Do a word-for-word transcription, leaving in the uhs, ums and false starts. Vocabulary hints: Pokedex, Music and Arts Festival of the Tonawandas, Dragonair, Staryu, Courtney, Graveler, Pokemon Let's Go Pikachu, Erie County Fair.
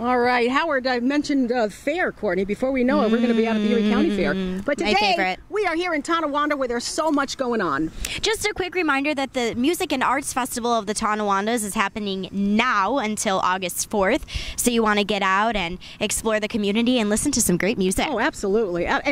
All right, Howard, I mentioned uh, fair, Courtney. Before we know it, we're going to be out at the Erie County Fair. But today, we are here in Tonawanda where there's so much going on. Just a quick reminder that the Music and Arts Festival of the Tonawandas is happening now until August fourth. So you want to get out and explore the community and listen to some great music. Oh, absolutely. And